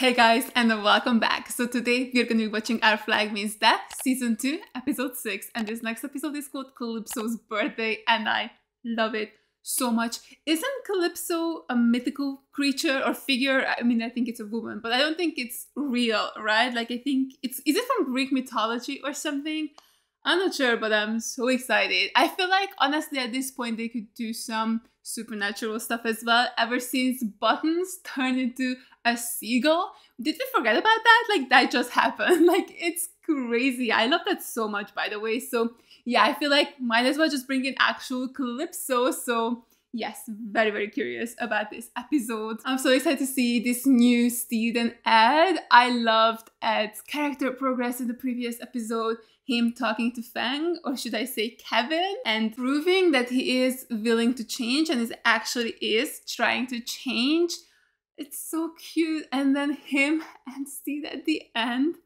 Hey guys, and welcome back. So today we're gonna be watching Our Flag Means Death, Season 2, Episode 6, and this next episode is called Calypso's Birthday, and I love it so much. Isn't Calypso a mythical creature or figure? I mean, I think it's a woman, but I don't think it's real, right? Like, I think it's, is it from Greek mythology or something? I'm not sure, but I'm so excited. I feel like, honestly, at this point, they could do some supernatural stuff as well. Ever since Buttons turned into a seagull. Did we forget about that? Like, that just happened. Like, it's crazy. I love that so much, by the way. So, yeah, I feel like might as well just bring in actual Calypso. So, yes, very, very curious about this episode. I'm so excited to see this new Stede and Ed. I loved Ed's character progress in the previous episode. Him talking to Fang, or should I say Kevin, and proving that he is willing to change and is actually is trying to change. It's so cute. And then him and Stede at the end.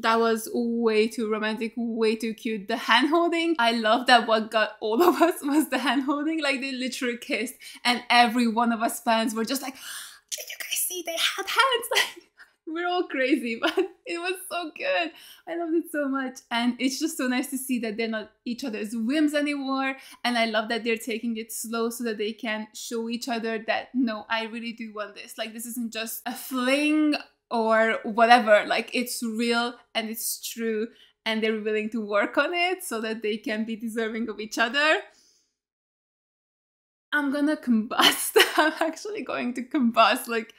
That was way too romantic, way too cute. The hand holding, I love that what got all of us was the hand holding. Like, they literally kissed and every one of us fans were just like, did you guys see they had hands? Like, we're all crazy, but it was so good. I loved it so much. And it's just so nice to see that they're not each other's whims anymore. And I love that they're taking it slow so that they can show each other that, no, I really do want this. Like, this isn't just a fling or whatever. Like, it's real and it's true. And they're willing to work on it so that they can be deserving of each other. I'm gonna combust. I'm actually going to combust. Like,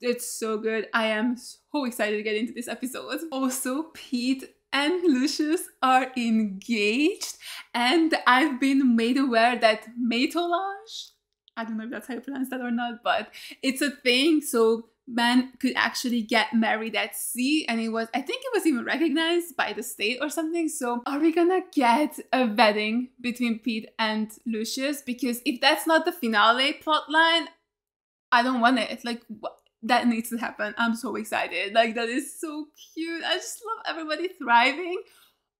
it's so good. I am so excited to get into this episode. Also, Pete and Lucius are engaged, and I've been made aware that matelage, I don't know if that's how you pronounce that or not, but it's a thing. So men could actually get married at sea, and it was, I think it was even recognized by the state or something. So are we gonna get a wedding between Pete and Lucius? Because if that's not the finale plotline, I don't want it. Like, what? That needs to happen. I'm so excited. Like, that is so cute. I just love everybody thriving.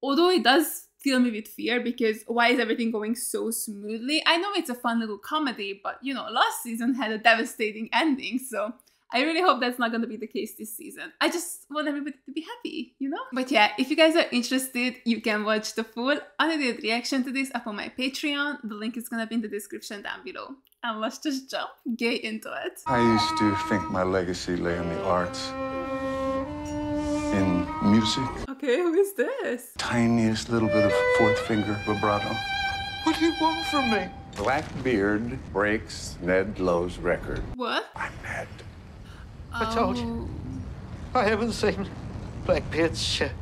Although it does fill me with fear because why is everything going so smoothly? I know it's a fun little comedy, but you know, last season had a devastating ending. So I really hope that's not going to be the case this season. I just want everybody to be happy, you know? But yeah, if you guys are interested, you can watch the full unedited reaction to this up on my Patreon. The link is going to be in the description down below. And let's just jump gay into it. I used to think my legacy lay in the arts, in music. Okay, who is this? Tiniest little bit of fourth finger vibrato. What do you want from me? Blackbeard breaks Ned Lowe's record. What? I'm Ned. I told you. I haven't seen Blackbeard's ship.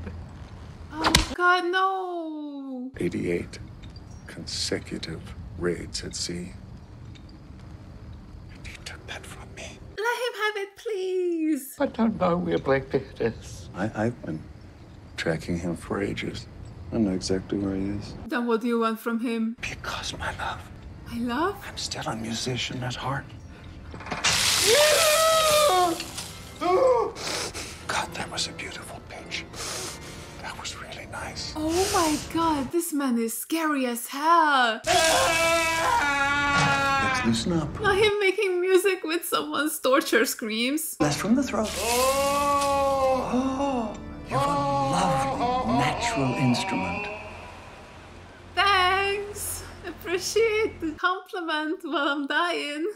Oh, God, no. 88 consecutive raids at sea. That from me. Let him have it, please. I don't know where Blackbeard is. I've been tracking him for ages. I know exactly where he is. Then what do you want from him? Because my love. My love? I'm still a musician at heart. God, that was a beautiful pitch. That was really nice. Oh my God, this man is scary as hell. Listen up. Not him making music with someone's torture screams. That's from the throat. Oh, you're a lovely natural instrument. Thanks. Appreciate the compliment while I'm dying.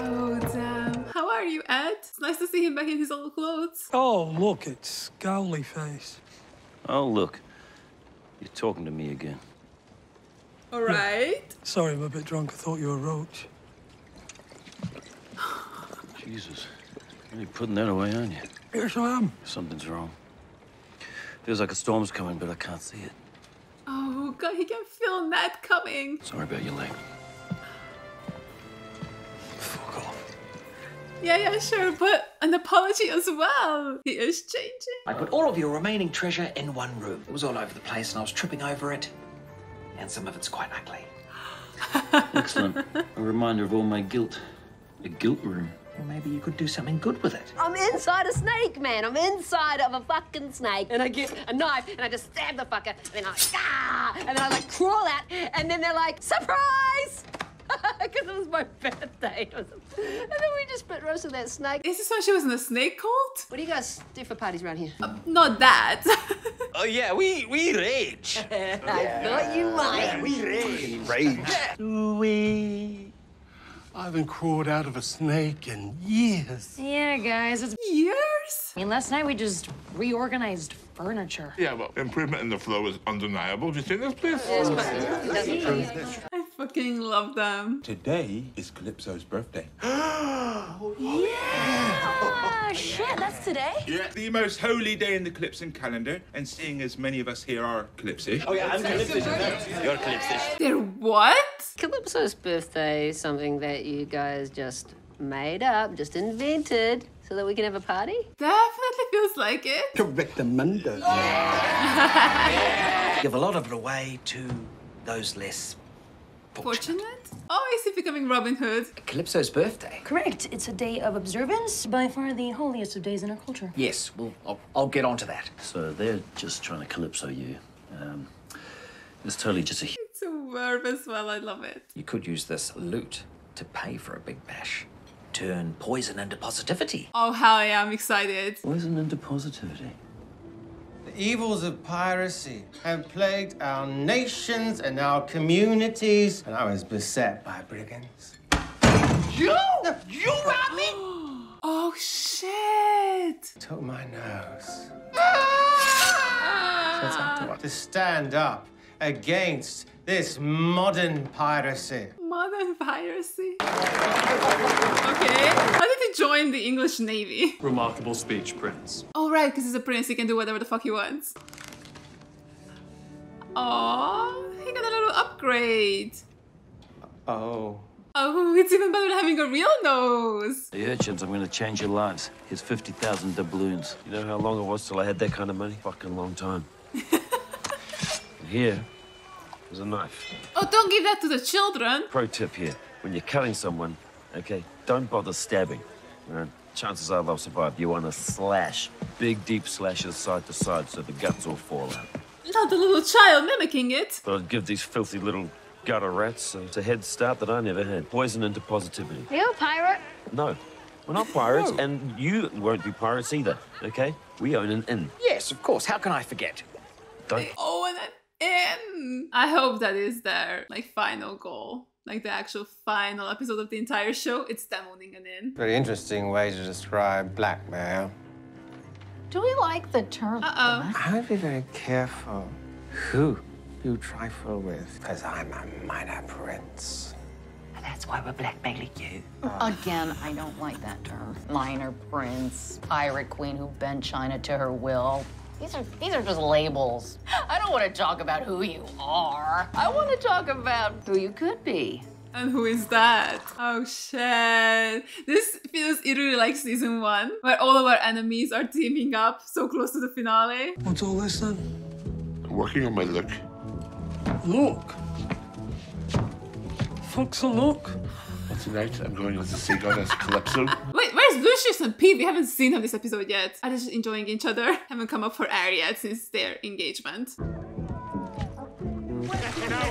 Oh, damn. How are you, Ed? It's nice to see him back in his old clothes. Oh, look, it's Scowly Face. Oh, look. You're talking to me again. All right. Yeah. Sorry, I'm a bit drunk. I thought you were a roach. Jesus. You're putting that away, aren't you? Yes, I am. Something's wrong. Feels like a storm's coming, but I can't see it. Oh, God, he can feel that coming. Sorry about your leg. Fuck off. Yeah, sure, but an apology as well. He is changing. I put all of your remaining treasure in one room. It was all over the place and I was tripping over it. And some of it's quite ugly. Excellent. A reminder of all my guilt. A guilt room. Well, maybe you could do something good with it. I'm inside a snake, man. I'm inside of a fucking snake. And I get a knife and I just stab the fucker. And then I, ah! And then I, like, crawl out. And then they're like, surprise! my birthday. And then we just split roast with that snake. Is this why she was in the snake cult? What do you guys do for parties around here? Not that. Oh yeah, we rage. I thought you might. Yeah, we rage. I haven't crawled out of a snake in years. Yeah, guys, it's years. I mean, last night we just reorganized furniture. Yeah, well, improvement in the flow is undeniable. Do you see this place? I fucking love them. Today is Calypso's birthday. Yeah! Shit, that's today? Yeah, the most holy day in the Calypso calendar, and seeing as many of us here are Calypso. Oh yeah, I'm Calypso. You're Calypso. They're what? Calypso's birthday is something that you guys just made up, just invented, so that we can have a party? Definitely feels like it. Correctamundo. Yeah. Yeah. Give a lot of it away to those less fortunate? Oh, is he becoming Robin Hood? Calypso's birthday. Correct. It's a day of observance, by far the holiest of days in our culture. Yes, well, I'll get on to that. So they're just trying to Calypso you. It's totally just a... It's a verb as well, I love it. You could use this loot to pay for a big bash. Turn poison into positivity. Oh, hell yeah, I'm excited. Poison into positivity. The evils of piracy have plagued our nations and our communities, and I was beset by brigands. You? You robbed me? Oh, shit. Took my nose. Ah! To stand up against this modern piracy. Modern piracy? Okay. How did he join the English Navy? Remarkable speech, Prince. Oh, right, because he's a prince, he can do whatever the fuck he wants. Aww, he got a little upgrade. Oh. Oh, it's even better than having a real nose. Hey, urchins, I'm going to change your lives. Here's 50,000 doubloons. You know how long it was till I had that kind of money? Fucking long time. Here is a knife. Oh, don't give that to the children. Pro tip here, when you're cutting someone, okay, don't bother stabbing. You know, chances are they'll survive. You want to slash, big deep slashes side to side so the guts all fall out. Not the little child mimicking it. But I'd give these filthy little gutter rats a head start that I never had. Poison into positivity. Are you a pirate? No, we're not pirates, no. And you won't be pirates either, okay? We own an inn. Yes, of course, how can I forget? Don't. Oh, and in. I hope that is their like final goal, like the actual final episode of the entire show. It's them owning an inn. Very interesting way to describe blackmail. Do we like the term? I would be very careful who you trifle with, because I'm a minor prince. And that's why we're blackmailing you. Again, I don't like that term. Minor prince, pirate queen who bent China to her will. These are just labels. I don't want to talk about who you are. I want to talk about who you could be. And who is that? Oh, shit. This feels eerily like season one, where all of our enemies are teaming up so close to the finale. What's all this then? I'm working on my look. Look? Fuck's a look. Well, tonight I'm going as a sea goddess Calypso. Wait, where's Lucius and Pete? We haven't seen them this episode yet. Are they just enjoying each other? Haven't come up for air yet since their engagement. Now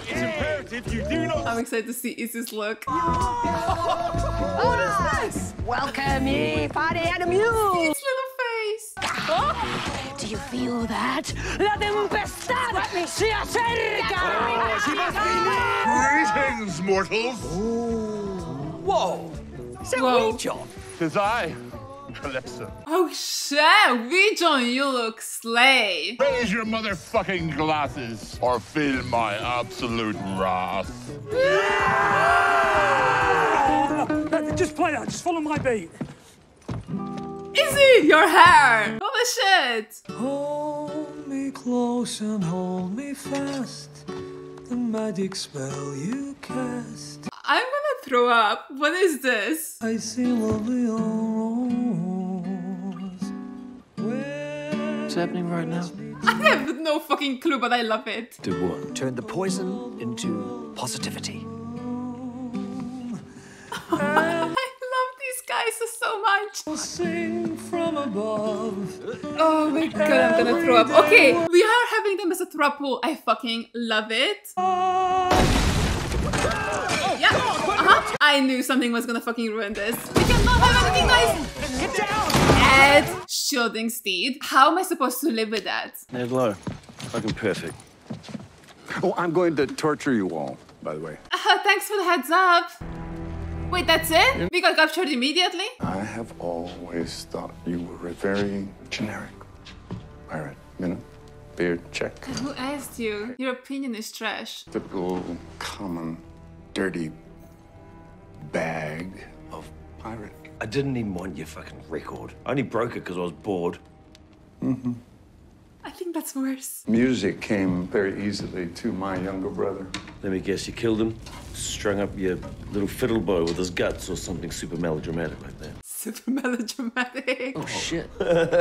it's imperative you do not. I'm excited to see Izzy's look. What is this? Welcome ye, party animals. Oh, do you feel that? La tempestad se acerca! Oh, she must be near! Greetings, mortals! Ooh. Whoa! Is that Wee John? 'Tis I, Calypso. Oh, shit! Wee John, you look slay! Raise your motherfucking glasses, or feel my absolute wrath. Just play that, just follow my beat. Izzy, your hair! Holy shit! Hold me close and hold me fast. The magic spell you cast. I'm gonna throw up. What is this? I see lovely rose. What's happening right now? I have no fucking clue, but I love it. Do what? Turn the poison into positivity. We'll sing from above. Oh my god, I'm gonna throw up. Okay, we are having them as a throuple. I fucking love it. Yeah. I I knew something was gonna fucking ruin this. We cannot have anything nice! Get down! Ed, shielding Steed. How am I supposed to live with that? Ned Lowe, fucking perfect. Oh, I'm going to torture you all, by the way. Thanks for the heads up. Wait, that's it? We got captured immediately? I have always thought you were a very generic pirate, you know? Beard check. Who asked you? Your opinion is trash. Typical, common, dirty bag of pirate. I didn't even want your fucking record. I only broke it because I was bored. Mm-hmm. I think that's worse. Music came very easily to my younger brother. Let me guess, you killed him? Strung up your little fiddle bow with his guts or something super melodramatic like that. Super melodramatic. Oh, shit.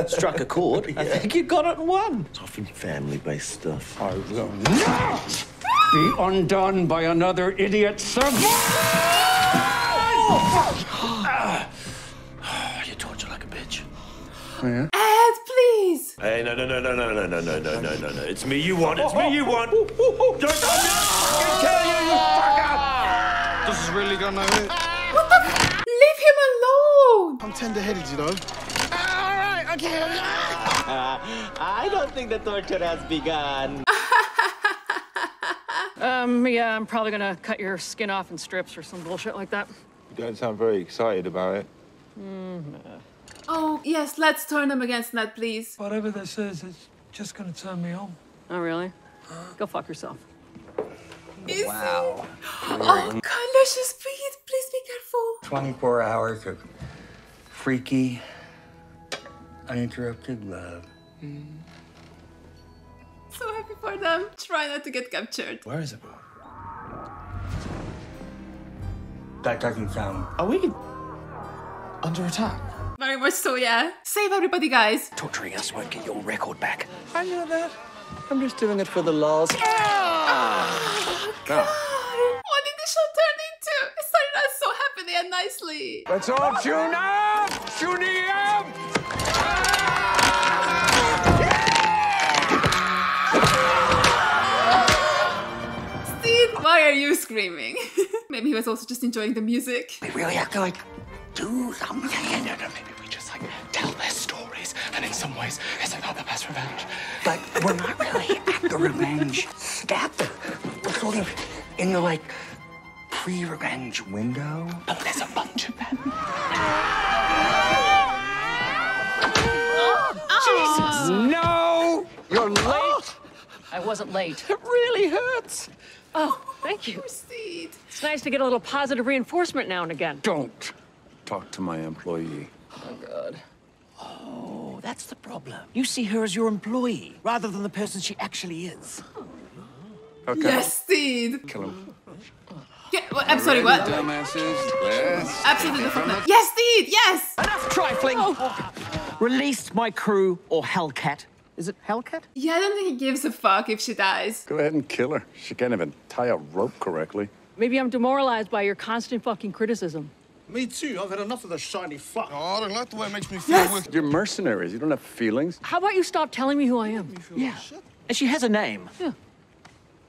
Struck a chord. Yeah. I think you got it and won. It's often family-based stuff. I will not be undone by another idiot servant. You torture like a bitch. Oh, yeah? Please. Hey, no. It's me you want. It's me you want. Don't kill you, you fucker. This is really gonna hurt. What the f? Leave him alone. I'm tender-headed, you know. All right, okay. I don't think the torture has begun. Yeah, I'm probably gonna cut your skin off in strips or some bullshit like that. You don't sound very excited about it. Oh, yes, let's turn them against Ned, please. Whatever this is, it's just gonna turn me on. Oh, really? Go fuck yourself. Izzy. Wow. Oh, Calypso, please be careful. 24 hours of freaky, uninterrupted love. So happy for them. Try not to get captured. Where is it? That doesn't sound... Are we under attack? Very much so, yeah. Save everybody, guys. Torturing us won't get your record back. I know that. I'm just doing it for the lols. Yeah! Oh, God. What did this show turn into? It started out so happily and nicely. Let's all tune up! Tune up! Yeah! Steve, why are you screaming? Maybe he was also just enjoying the music. We really have to, like, do something. Yeah, no, maybe we just like tell their stories, and in some ways, it's like not the best revenge. But we're not really at the revenge step. We're sort of in the like pre-revenge window. But there's a bunch of them. Oh, Jesus! No, you're late. Oh. I wasn't late. It really hurts. Oh, thank you. Proceed. It's nice to get a little positive reinforcement now and again. Don't talk to my employee. Oh, God. Oh, that's the problem. You see her as your employee, rather than the person she actually is. Okay. Yes, Steve. Kill him. Yeah, well, I'm sorry, what? Yes. Absolutely not. Yes, Steve, yes! Enough trifling! Oh. Release my crew or Hellcat. Is it Hellcat? Yeah, I don't think he gives a fuck if she dies. Go ahead and kill her. She can't even tie a rope correctly. Maybe I'm demoralized by your constant fucking criticism. Me too. I've had enough of this shiny fuck. Oh, I don't like the way it makes me feel. Yes. You're mercenaries. You don't have feelings. How about you stop telling me who I am? Yeah. Like, and she has a name. Yeah.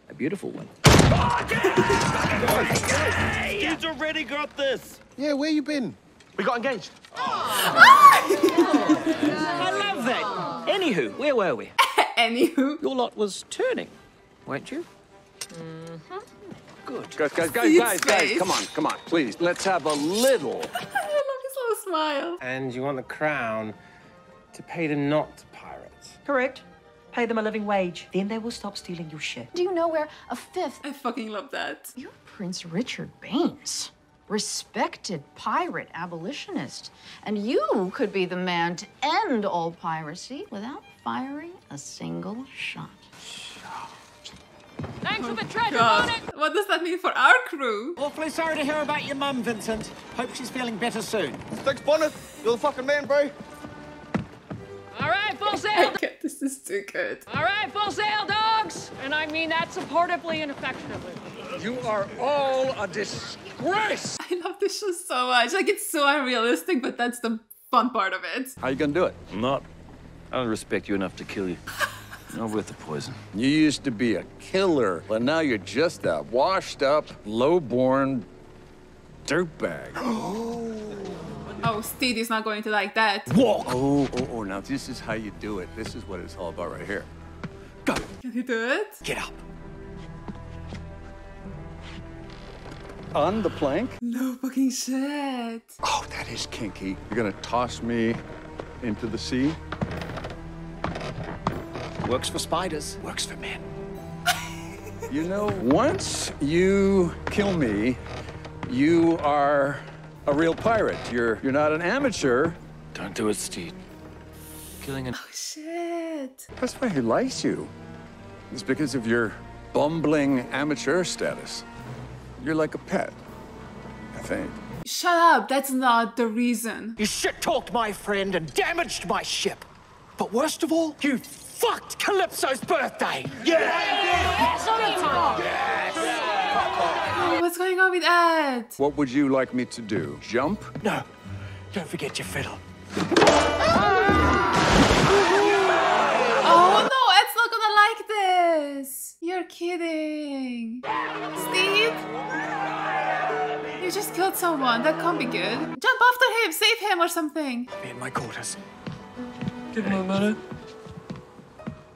A beautiful one. Oh, yeah! You've already got this. Yeah, where you been? We got engaged. I love that. Anywho, where were we? Anywho. Your lot was turning, weren't you? Mm-hmm. Good. Guys, come on, please. Let's have a little. I love his little smile. And you want the crown to pay them not to pirates. Correct. Pay them a living wage. Then they will stop stealing your shit. Do you know where a fifth... I fucking love that. You're Prince Richard Baines, respected pirate abolitionist. And you could be the man to end all piracy without firing a single shot. Thanks for the treasure, Bonnet! What does that mean for our crew? Awfully sorry to hear about your mum, Vincent. Hope she's feeling better soon. Thanks, Bonnet. You're the fucking man, bro. All right, full sail! Okay, this is too good. All right, full sail, dogs! And I mean that supportively and affectionately. You are all a disgrace! I love this show so much. Like, it's so unrealistic, but that's the fun part of it. How you gonna do it? I'm not. I don't respect you enough to kill you. Not worth the poison. You used to be a killer, but now you're just a washed-up, low-born dirtbag. Oh, Stede is not going to like that. Walk! Oh, now this is how you do it. This is what it's all about right here. Go! Can he do it? Get up. On the plank? No fucking shit. Oh, that is kinky. You're gonna toss me into the sea? Works for spiders. Works for men. You know, once you kill me, you are a real pirate. You're not an amateur. Don't do it, Stede. Killing an... Oh, shit. That's why he likes you. It's because of your bumbling amateur status. You're like a pet, I think. Shut up, that's not the reason. You shit-talked my friend and damaged my ship. But worst of all, you fucked Calypso's birthday. Yes! Yes! Yes! Yes! What's going on with Ed? What would you like me to do? Jump? No, don't forget your fiddle. Oh no, Ed's not gonna like this. You're kidding. Stede? You just killed someone, that can't be good. Jump after him, save him or something. I'll be in my quarters. Give him a minute.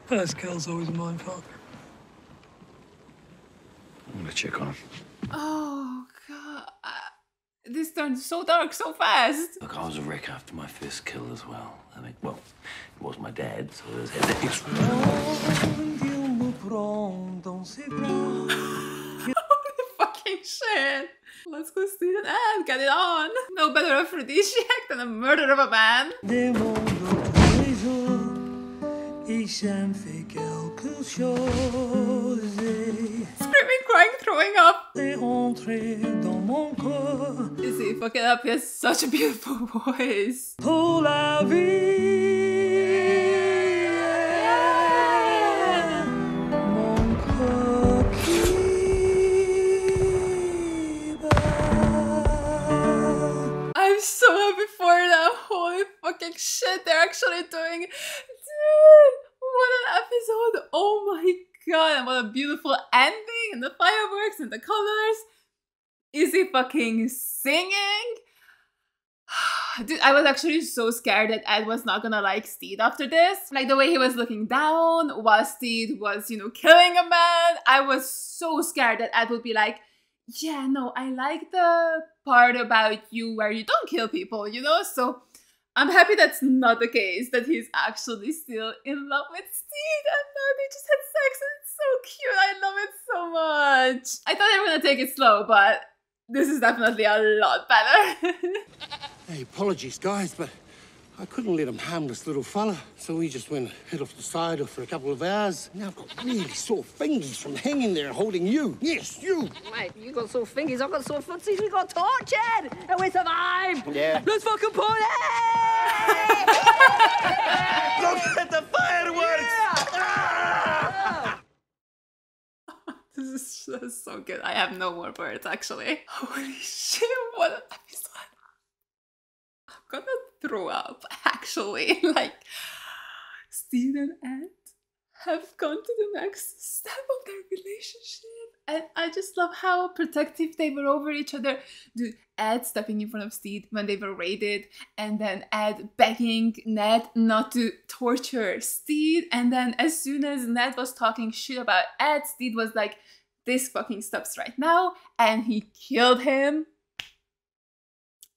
First kill's always mine, father. I'm gonna check on him. Oh, God. This turned so dark so fast. Look, I was a wreck after my first kill as well. I mean, well, it was my dad, so there's headaches. Holy fucking shit. Let's go see an ad, get it on. No better aphrodisiac than a murder of a man. Screaming, crying, throwing up. Izzy, fuck it up. He has such a beautiful voice. I'm so happy for them. Holy fucking shit, they're actually doing it. Dude. What an episode! Oh my god, and what a beautiful ending, and the fireworks and the colors. Izzy fucking singing. Dude, I was actually so scared that Ed was not gonna like Stede after this. Like the way he was looking down while Stede was, you know, killing a man. I was so scared that Ed would be like, yeah, no, I like the part about you where you don't kill people, you know? So I'm happy that's not the case, that he's actually still in love with Stede. I know, they just had sex and it's so cute. I love it so much. I thought they were gonna take it slow, but this is definitely a lot better. Hey, apologies guys, but I couldn't let him harm this little fella. So we just went head off the side for a couple of hours. Now I've got really sore fingers from hanging there holding you. Yes, you. Mate, you got sore fingers, I got sore footsies, we got tortured, and we survived. Yeah. Let's fucking party! Look at the fireworks! Yeah. This is just so good. I have no more words, actually. Holy shit, what an episode. I'm gonna throw up, actually. Like, Stede and Ed have gone to the next step of their relationship, and I just love how protective they were over each other. Dude, Ed stepping in front of Stede when they were raided, and then Ed begging Ned not to torture Stede, and then as soon as Ned was talking shit about Ed, Stede was like, this fucking stops right now, and he killed him.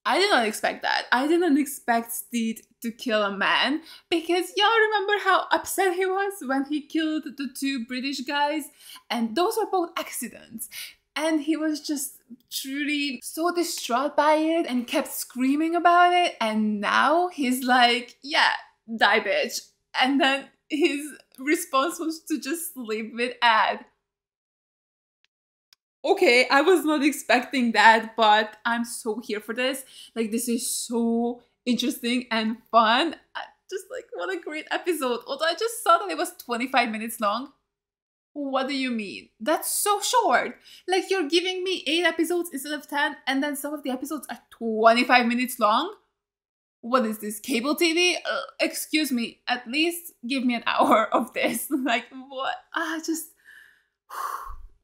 I did not expect that. I did not expect Stede to kill a man, because y'all remember how upset he was when he killed the two British guys, and those were both accidents. And he was just truly so distraught by it and kept screaming about it, and now he's like, yeah, die bitch. And then his response was to just sleep with Ed. Okay, I was not expecting that, but I'm so here for this. Like, this is so interesting and fun. I just like, what a great episode. Although I just saw that it was 25 minutes long. What do you mean? That's so short. Like, you're giving me 8 episodes instead of 10, and then some of the episodes are 25 minutes long? What is this, cable TV? Excuse me, at least give me an hour of this. Like, what?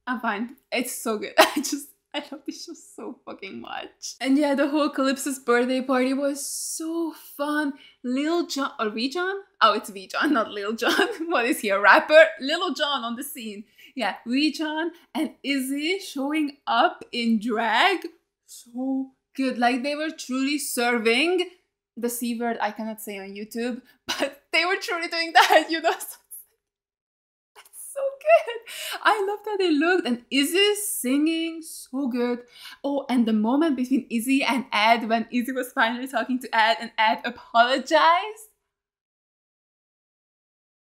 I'm fine. It's so good. I just I love this show so fucking much. And yeah, the whole Calypso's birthday party was so fun. Lil Jon, or Wee John? Oh, it's Wee John, not Lil Jon. What is he, a rapper? Lil Jon on the scene. Yeah, Wee John and Izzy showing up in drag. So good. Like, they were truly serving the C word I cannot say on YouTube, but they were truly doing that, you know? So good. I love how they looked, and Izzy singing so good. Oh, and the moment between Izzy and Ed, when Izzy was finally talking to Ed and Ed apologized.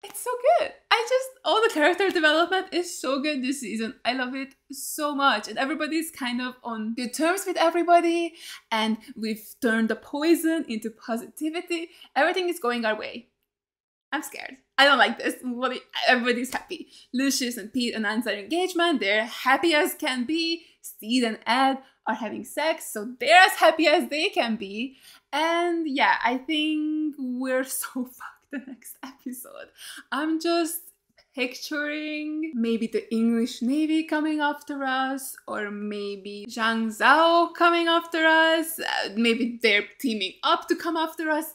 It's so good. I just, all the character development is so good this season. I love it so much. And everybody's kind of on good terms with everybody. And we've turned the poison into positivity. Everything is going our way. I'm scared. I don't like this. Everybody's happy. Lucius and Pete announced their engagement. They're happy as can be. Stede and Ed are having sex, so they're as happy as they can be. And yeah, I think we're so fucked the next episode. I'm just picturing maybe the English Navy coming after us, or maybe Zhang Zhao coming after us. Maybe they're teaming up to come after us.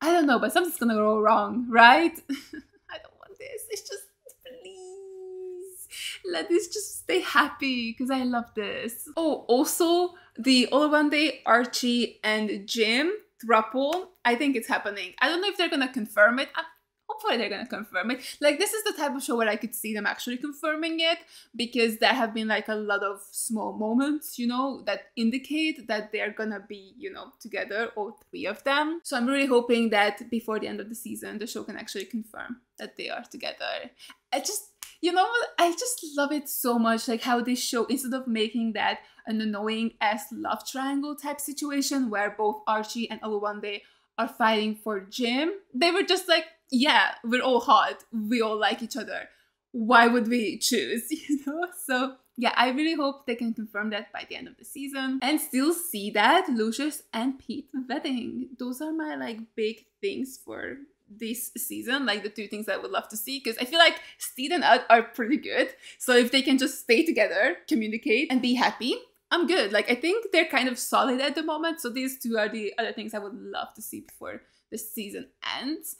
I don't know, but something's gonna go wrong, right? I don't want this. It's just, please, let this just stay happy, because I love this. Oh, also, the Oluwande, Archie, and Jim throuple, I think it's happening. I don't know if they're gonna confirm it. Hopefully they're gonna confirm it. Like, this is the type of show where I could see them actually confirming it, because there have been like a lot of small moments, you know, that indicate that they're gonna be, you know, together, all three of them. So I'm really hoping that before the end of the season, the show can actually confirm that they are together. I just, you know, I just love it so much, like how this show, instead of making that an annoying ass love triangle type situation where both Archie and Oluwande are fighting for Jim, they were just like, yeah, we're all hot, we all like each other, why would we choose, you know? So yeah, I really hope they can confirm that by the end of the season, and still see that Lucius and Pete wedding. Those are my like big things for this season, like the two things I would love to see, because I feel like Stede and Ed are pretty good, so if they can just stay together, communicate, and be happy, I'm good. Like, I think they're kind of solid at the moment, so these two are the other things I would love to see before the season ends.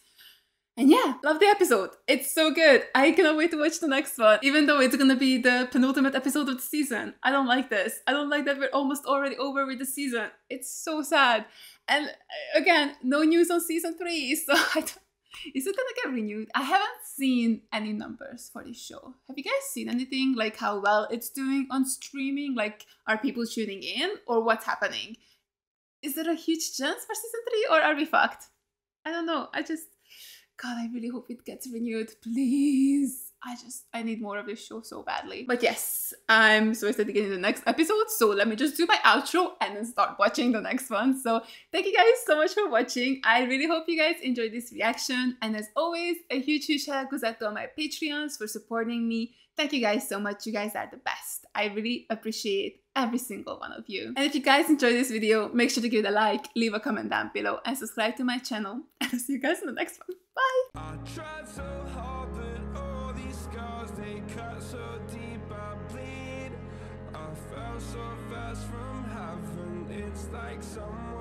And yeah, love the episode. It's so good. I cannot wait to watch the next one, even though it's gonna be the penultimate episode of the season. I don't like this. I don't like that we're almost already over with the season. It's so sad. And again, no news on season 3, so I don't... Is it gonna get renewed? I haven't seen any numbers for this show. Have you guys seen anything, like how well it's doing on streaming? Like, are people tuning in, or what's happening? Is there a huge chance for season 3, or are we fucked? I don't know. I just... God, I really hope it gets renewed, please. I need more of this show so badly. But yes, I'm so excited to get in the next episode, so let me just do my outro and then start watching the next one. So thank you guys so much for watching. I really hope you guys enjoyed this reaction, and as always, a huge shout out goes out to all my Patreons for supporting me. Thank you guys so much. You guys are the best. I really appreciate every single one of you. And if you guys enjoyed this video, make sure to give it a like, leave a comment down below, and subscribe to my channel. And I'll see you guys in the next one. Bye! I tried so hard, but all these scars, they cut so deep, I bleed. I fell so fast from heaven, it's like someone